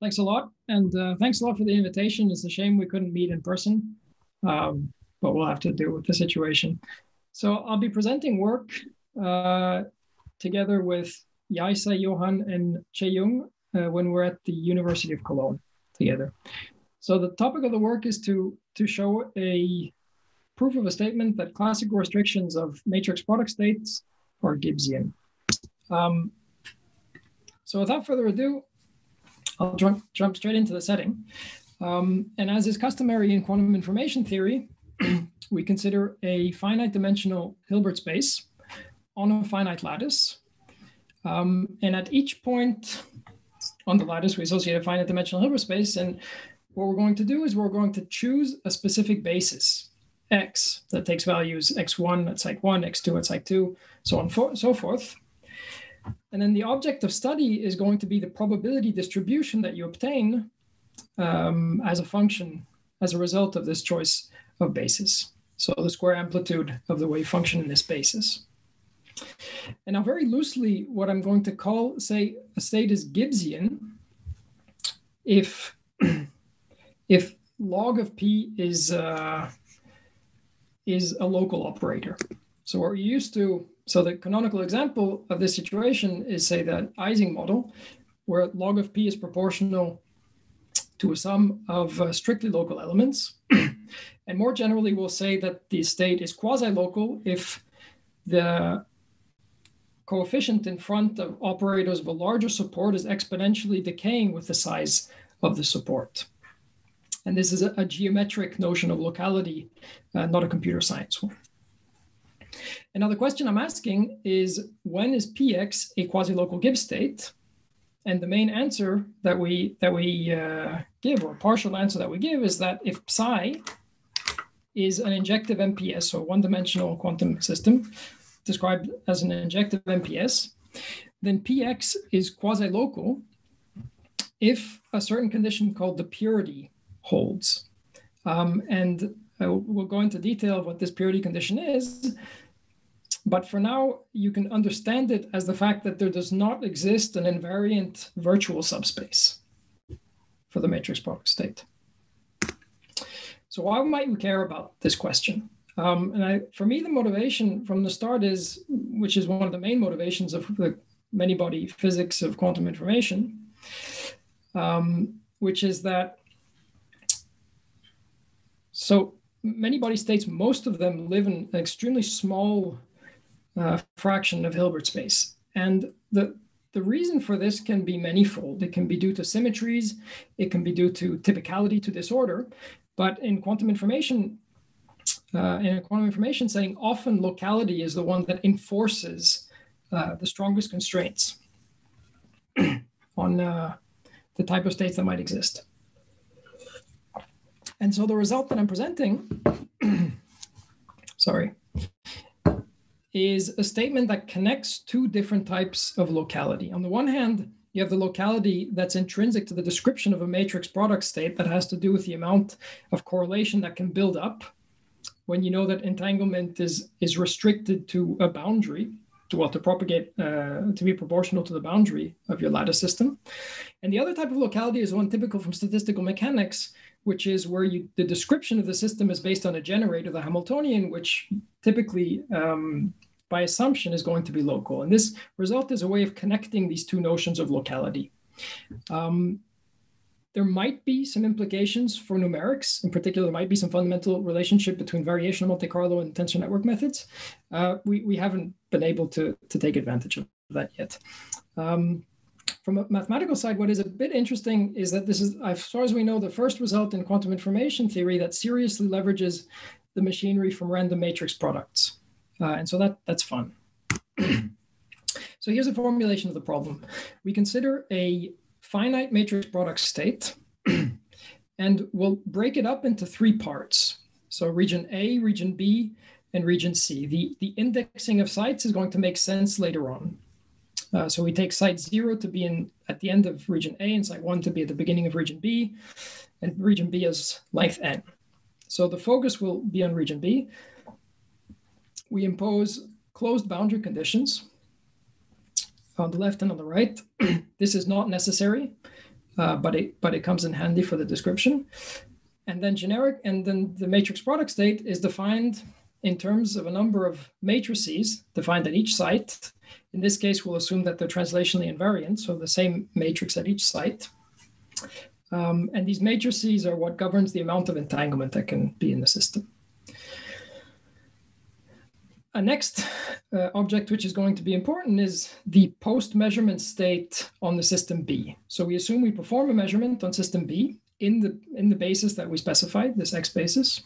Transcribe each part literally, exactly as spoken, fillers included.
Thanks a lot. And uh, thanks a lot for the invitation. It's a shame we couldn't meet in person, um, but we'll have to deal with the situation. So I'll be presenting work uh, together with Yaisa, Johan, and Cheyung uh, when we're at the University of Cologne together. So the topic of the work is to, to show a proof of a statement that classical restrictions of matrix product states are Gibbsian. Um, so without further ado, I'll jump, jump straight into the setting. Um, and as is customary in quantum information theory, we consider a finite dimensional Hilbert space on a finite lattice. Um, and at each point on the lattice, we associate a finite dimensional Hilbert space. And what we're going to do is we're going to choose a specific basis, X, that takes values X one at Psych one, X two at Psych two, so on and so forth. And then the object of study is going to be the probability distribution that you obtain um, as a function, as a result of this choice of basis. So the square amplitude of the wave function in this basis. And now very loosely, what I'm going to call, say, a state is Gibbsian if, if log of P is, uh, is a local operator. So we're used to So the canonical example of this situation is, say, the Ising model, where log of P is proportional to a sum of uh, strictly local elements. And more generally, we'll say that the state is quasi-local if the coefficient in front of operators of a larger support is exponentially decaying with the size of the support. And this is a, a geometric notion of locality, uh, not a computer science one. And now the question I'm asking is, when is P X a quasi-local Gibbs state? And the main answer that we that we uh, give, or partial answer that we give, is that if psi is an injective M P S, so one-dimensional quantum system described as an injective M P S, then P X is quasi-local if a certain condition called the purity holds. Um, and uh, we'll go into detail of what this purity condition is. But for now, you can understand it as the fact that there does not exist an invariant virtual subspace for the matrix product state. So why might we care about this question? Um, and I, for me, the motivation from the start is, which is one of the main motivations of the many-body physics of quantum information, um, which is that, so many-body states, most of them live in an extremely small Uh, fraction of Hilbert space. And the, the reason for this can be manifold. It can be due to symmetries, it can be due to typicality, to disorder. But in quantum information, uh, in a quantum information setting, often locality is the one that enforces uh, the strongest constraints on uh, the type of states that might exist. And so the result that I'm presenting, sorry, is a statement that connects two different types of locality. On the one hand, you have the locality that's intrinsic to the description of a matrix product state that has to do with the amount of correlation that can build up when you know that entanglement is, is restricted to a boundary, to, well, to propagate, uh, to be proportional to the boundary of your lattice system. And the other type of locality is one typical from statistical mechanics, which is where you, the description of the system is based on a generator, the Hamiltonian, which typically, um, by assumption, is going to be local. And this result is a way of connecting these two notions of locality. Um, there might be some implications for numerics. In particular, there might be some fundamental relationship between variational Monte Carlo and tensor network methods. Uh, we, we haven't been able to, to take advantage of that yet. Um, from a mathematical side, what is a bit interesting is that this is, as far as we know, the first result in quantum information theory that seriously leverages the machinery from random matrix products. Uh, and so that, that's fun. So here's a formulation of the problem. We consider a finite matrix product state, and we'll break it up into three parts. So region A, region B, and region C. The, the indexing of sites is going to make sense later on. Uh, so we take site zero to be in at the end of region A, and site one to be at the beginning of region B, and region B is length n. So the focus will be on region B. We impose closed boundary conditions on the left and on the right. This is not necessary. uh, but it but it comes in handy for the description. And then generic, and then the matrix product state is defined in terms of a number of matrices defined at each site. In this case, we'll assume that they're translationally invariant, so the same matrix at each site. Um, and these matrices are what governs the amount of entanglement that can be in the system. A next uh, object which is going to be important is the post-measurement state on the system B. So we assume we perform a measurement on system B in the, in the basis that we specified, this X basis.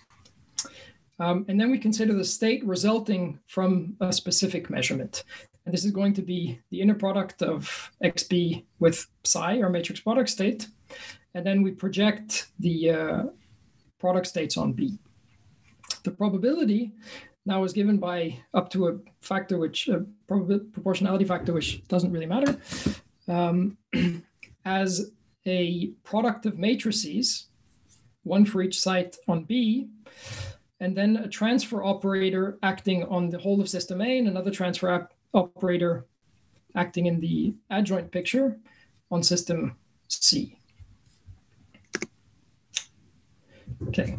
Um, and then we consider the state resulting from a specific measurement. And this is going to be the inner product of X B with psi, our matrix product state. And then we project the uh, product states on B. The probability now is given by up to a factor which, a proportionality factor, which doesn't really matter, um, as a product of matrices, one for each site on B, and then a transfer operator acting on the whole of system A, and another transfer op operator acting in the adjoint picture on system C. Okay.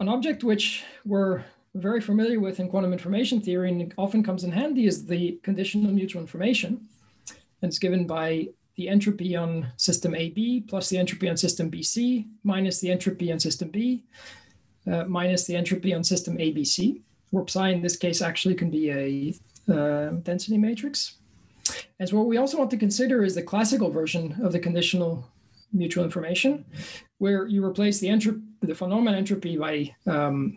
An object which we're very familiar with in quantum information theory and often comes in handy is the conditional mutual information. And it's given by the entropy on system A B plus the entropy on system B C minus the entropy on system B uh, minus the entropy on system A B C, where psi in this case actually can be a uh, density matrix. And so what we also want to consider is the classical version of the conditional mutual information, where you replace the entropy, the phenomenon entropy, by um,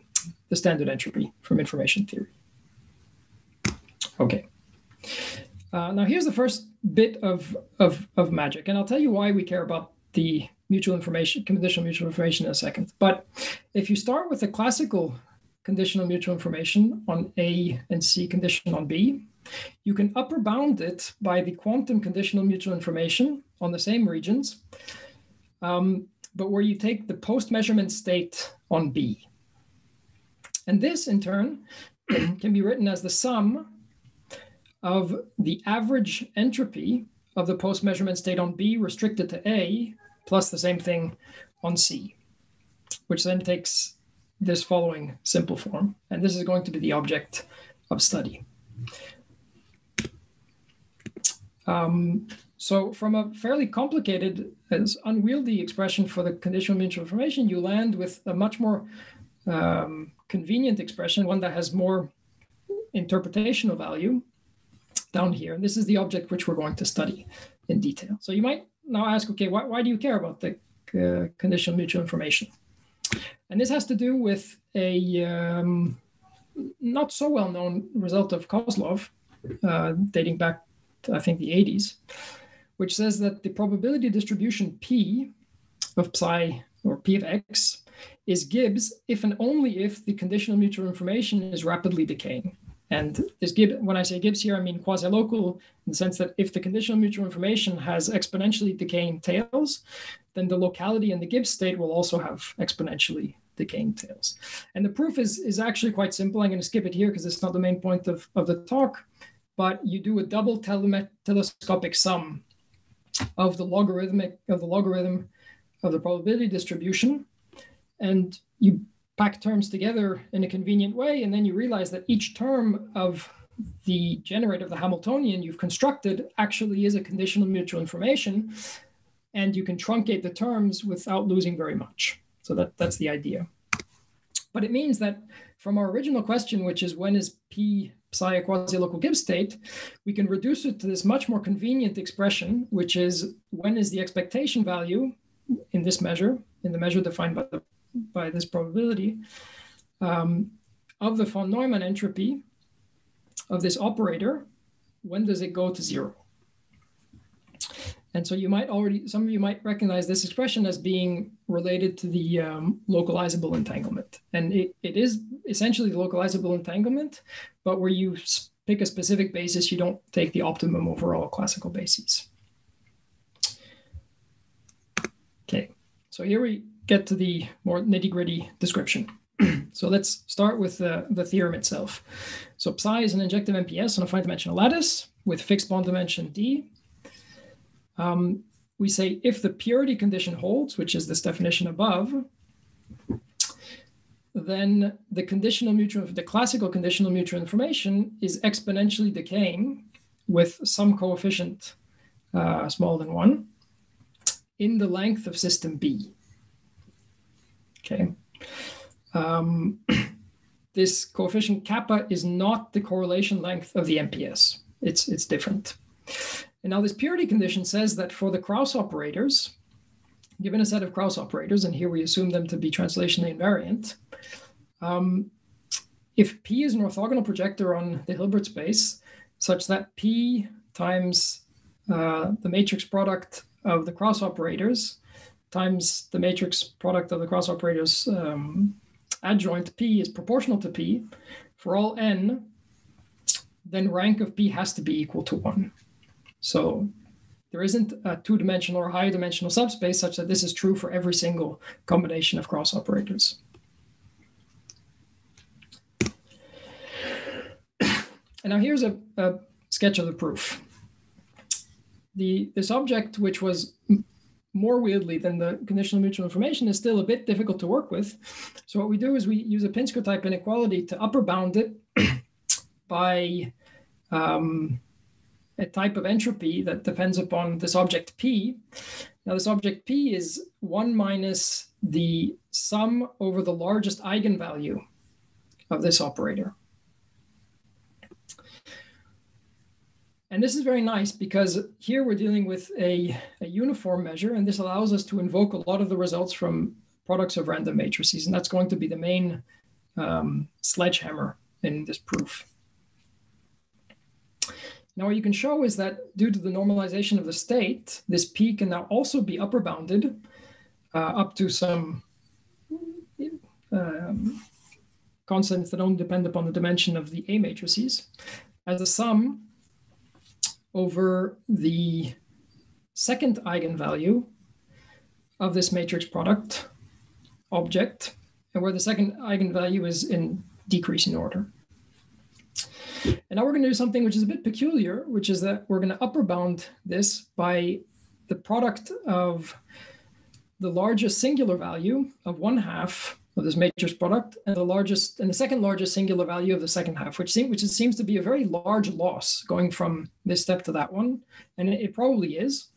the standard entropy from information theory. Okay. Uh, now here's the first bit of, of, of magic, and I'll tell you why we care about the mutual information, conditional mutual information, in a second. But if you start with the classical conditional mutual information on A and C condition on B, you can upper bound it by the quantum conditional mutual information on the same regions, um, but where you take the post-measurement state on B. And this, in turn, can be written as the sum of the average entropy of the post-measurement state on B restricted to A, plus the same thing on C, which then takes this following simple form. And this is going to be the object of study. Um, so from a fairly complicated and unwieldy expression for the conditional mutual information, you land with a much more um, convenient expression, one that has more interpretational value down here. And this is the object which we're going to study in detail. So you might now ask, okay, why, why do you care about the uh, conditional mutual information? And this has to do with a um, not so well-known result of Kozlov, uh, dating back to, I think, the eighties, which says that the probability distribution P of psi, or P of X, is Gibbs if and only if the conditional mutual information is rapidly decaying. And this Gibbs, when I say Gibbs here, I mean quasi-local, in the sense that if the conditional mutual information has exponentially decaying tails, then the locality and the Gibbs state will also have exponentially decaying tails. And the proof is, is actually quite simple. I'm going to skip it here because it's not the main point of, of the talk, but you do a double telescopic sum of the logarithmic of the logarithm of the probability distribution, and you pack terms together in a convenient way, and then you realize that each term of the generator of the Hamiltonian you've constructed actually is a conditional mutual information, and you can truncate the terms without losing very much. So that, that's the idea. But it means that from our original question, which is when is P psi a quasi-local Gibbs state, we can reduce it to this much more convenient expression, which is when is the expectation value in this measure, in the measure defined by the by this probability, um, of the von Neumann entropy of this operator, when does it go to zero? And so you might already, some of you might recognize this expression as being related to the um, localizable entanglement. And it, it is essentially the localizable entanglement, but where you pick a specific basis, you don't take the optimum overall classical basis. Okay, so here we get to the more nitty-gritty description. So let's start with the, the theorem itself. So psi is an injective M P S on a finite dimensional lattice with fixed bond dimension D. Um, we say if the purity condition holds, which is this definition above, then the conditional mutual, the classical conditional mutual information is exponentially decaying with some coefficient uh, smaller than one in the length of system B. Okay. Um, this coefficient kappa is not the correlation length of the M P S. It's, it's different. And now this purity condition says that for the Kraus operators, given a set of Kraus operators, and here we assume them to be translationally invariant, um, if P is an orthogonal projector on the Hilbert space, such that P times uh, the matrix product of the Kraus operators times the matrix product of the Kraus operators um, adjoint P is proportional to P, for all n, then rank of P has to be equal to one. So there isn't a two-dimensional or higher dimensional subspace such that this is true for every single combination of Kraus operators. And now here's a, a sketch of the proof. The, this object, which was more weirdly than the conditional mutual information, is still a bit difficult to work with. So what we do is we use a Pinsker type inequality to upper bound it by um, a type of entropy that depends upon this object P. Now this object P is one minus the sum over the largest eigenvalue of this operator. And this is very nice because here we're dealing with a, a uniform measure, and this allows us to invoke a lot of the results from products of random matrices, and that's going to be the main um, sledgehammer in this proof. Now what you can show is that due to the normalization of the state, this P can now also be upper bounded uh, up to some um, constants that don't depend upon the dimension of the A matrices as a sum over the second eigenvalue of this matrix product object, and where the second eigenvalue is in decreasing order. And now we're going to do something which is a bit peculiar, which is that we're going to upper bound this by the product of the largest singular value of one half of this matrix product and the largest and the second largest singular value of the second half, which seems which seems to be a very large loss going from this step to that one, and it, it probably is.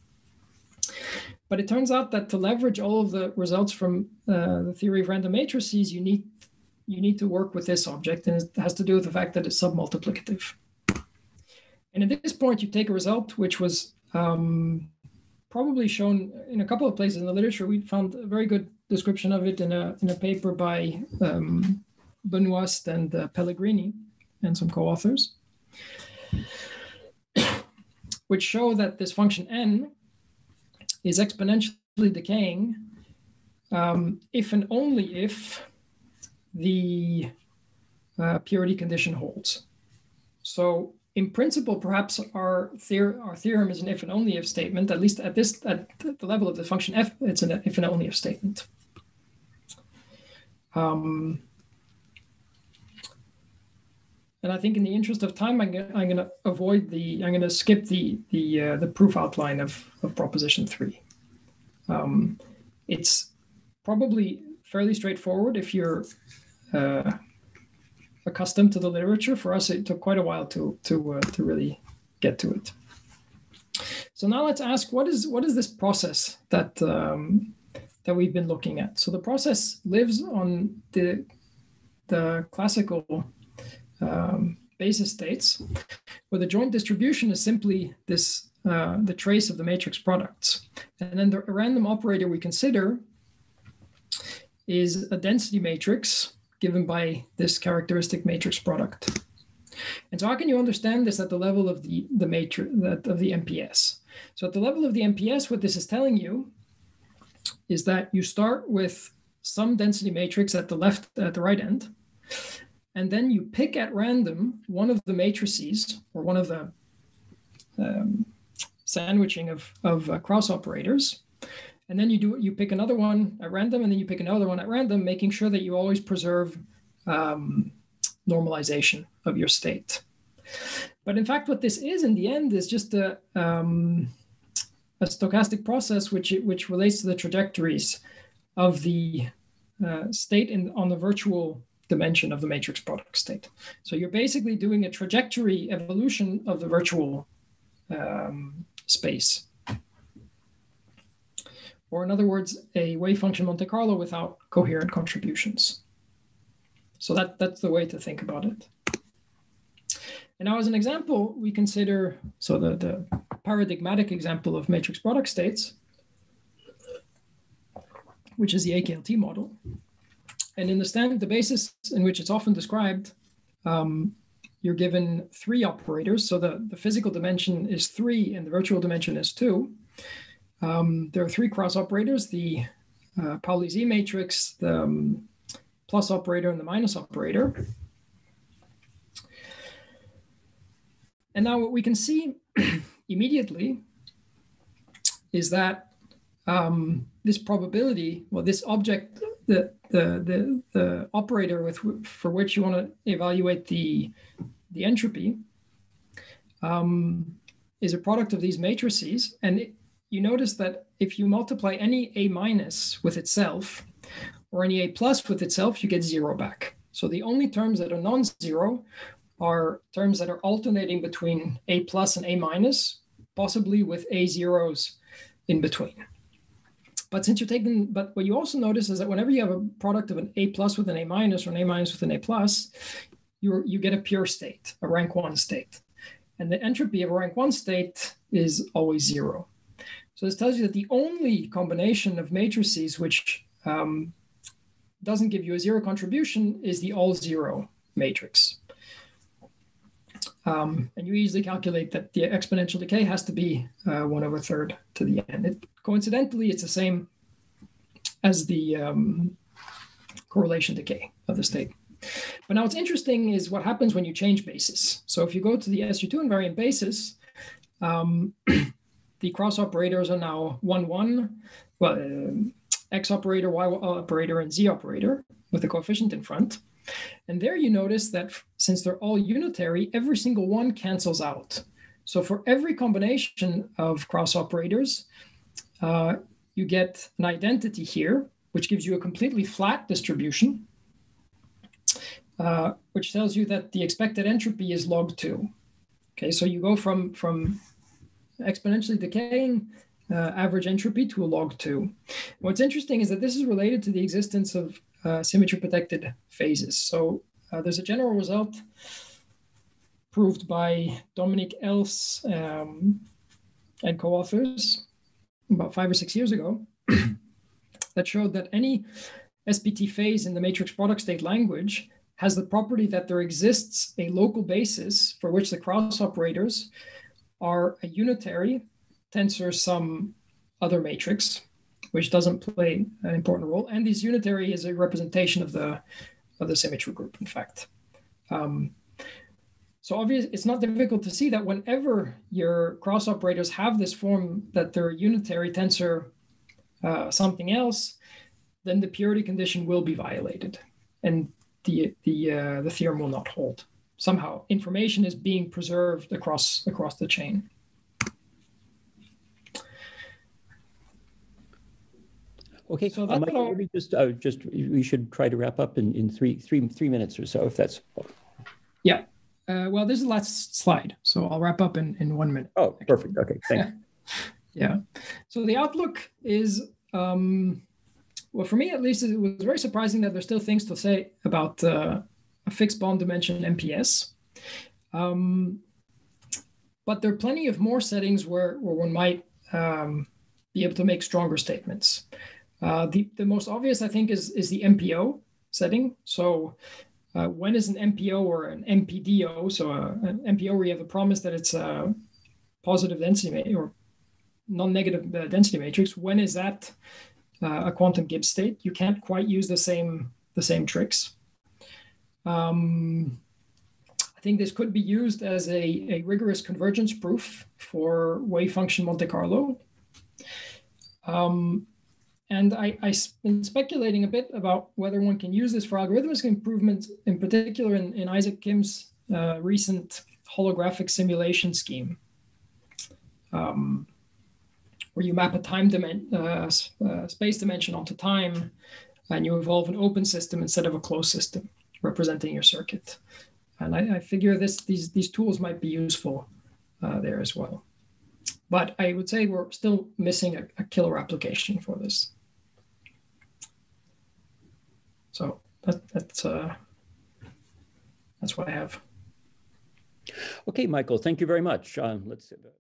But it turns out that to leverage all of the results from uh, the theory of random matrices, you need you need to work with this object, and it has to do with the fact that it's submultiplicative. And at this point, you take a result which was um, probably shown in a couple of places in the literature. We found a very good description of it in a, in a paper by um, Benoist and uh, Pellegrini and some co-authors, which show that this function n is exponentially decaying um, if and only if the uh, purity condition holds. So in principle, perhaps our, theor our theorem is an if and only if statement, at least at this at the level of the function f, it's an if and only if statement. Um, and I think in the interest of time, I'm gonna, I'm gonna avoid the, I'm gonna skip the, the, uh, the proof outline of, of proposition three. Um, it's probably fairly straightforward if you're uh, accustomed to the literature. For us, it took quite a while to to uh, to really get to it. So now let's ask, what is what is this process that um, that we've been looking at? So the process lives on the the classical um, basis states, where the joint distribution is simply this uh, the trace of the matrix products, and then the random operator we consider is a density matrix given by this characteristic matrix product. And so how can you understand this at the level of the, the matrix of the M P S? So at the level of the M P S, what this is telling you is that you start with some density matrix at the left, at the right end, and then you pick at random one of the matrices or one of the um, sandwiching of, of uh, Kraus operators. And then you do you pick another one at random, and then you pick another one at random, making sure that you always preserve um, normalization of your state. But in fact, what this is in the end is just a, um, a a stochastic process which, which relates to the trajectories of the uh, state in, on the virtual dimension of the matrix product state. So you're basically doing a trajectory evolution of the virtual um, space. Or in other words, a wave function Monte Carlo without coherent contributions. So that, that's the way to think about it. And now as an example, we consider, so the, the paradigmatic example of matrix product states, which is the A K L T model. And in the standard, the basis in which it's often described, um, you're given three operators. So the, the physical dimension is three and the virtual dimension is two. Um, there are three Kraus operators, the uh, Pauli Z matrix, the um, plus operator, and the minus operator. And now what we can see immediately is that um, this probability, well, this object, the, the, the, the operator with, for which you want to evaluate the, the entropy, um, is a product of these matrices. And it, you notice that if you multiply any A minus with itself or any A plus with itself, you get zero back. So the only terms that are non-zero are terms that are alternating between A plus and A minus, possibly with A zeros in between. But since you're taking, but what you also notice is that whenever you have a product of an A plus with an A minus or an A minus with an A plus, you you get a pure state, a rank one state. And the entropy of a rank one state is always zero. So this tells you that the only combination of matrices which um, doesn't give you a zero contribution is the all zero matrix. Um, and you easily calculate that the exponential decay has to be uh, one over third to the n. It, coincidentally, it's the same as the um, correlation decay of the state. But now what's interesting is what happens when you change basis. So if you go to the S U two invariant basis, um, the Kraus operators are now one, one, well, uh, x operator, y operator, and z operator with the coefficient in front. And there you notice that since they're all unitary, every single one cancels out. So for every combination of Kraus operators, uh, you get an identity here, which gives you a completely flat distribution, uh, which tells you that the expected entropy is log two. Okay, so you go from, from exponentially decaying uh, average entropy to a log two. What's interesting is that this is related to the existence of Uh, symmetry-protected phases. So uh, there's a general result proved by Dominic Else um, and co-authors about five or six years ago that showed that any S P T phase in the matrix product state language has the property that there exists a local basis for which the Kraus operators are a unitary tensor some other matrix, which doesn't play an important role. And this unitary is a representation of the, of the symmetry group, in fact. Um, so obviously, it's not difficult to see that whenever your Kraus operators have this form that they're a unitary tensor uh, something else, then the purity condition will be violated. And the, the, uh, the theorem will not hold. Somehow, information is being preserved across, across the chain. Okay, so um, Michael, maybe just, uh, just we should try to wrap up in, in three, three, three minutes or so, if that's. Yeah, uh, well, this is the last slide, so I'll wrap up in, in one minute. Oh, perfect. Okay, thanks. Yeah, so the outlook is, um, well, for me at least, it was very surprising that there's still things to say about uh, a fixed bond dimension M P S. Um, but there are plenty of more settings where, where one might um, be able to make stronger statements. Uh, the, the most obvious, I think, is, is the M P O setting. So uh, when is an M P O or an M P D O? So uh, an M P O where you have a promise that it's a positive density or non-negative density matrix. When is that uh, a quantum Gibbs state? You can't quite use the same, the same tricks. Um, I think this could be used as a, a rigorous convergence proof for wave function Monte Carlo. Um, And I, I've been speculating a bit about whether one can use this for algorithmic improvements, in particular in, in Isaac Kim's uh, recent holographic simulation scheme, um, where you map a time dimension, uh, uh, space dimension onto time, and you evolve an open system instead of a closed system representing your circuit. And I, I figure this these these tools might be useful uh, there as well. But I would say we're still missing a, a killer application for this. So that, that's uh, that's what I have. Okay, Michael, thank you very much. Um, let's.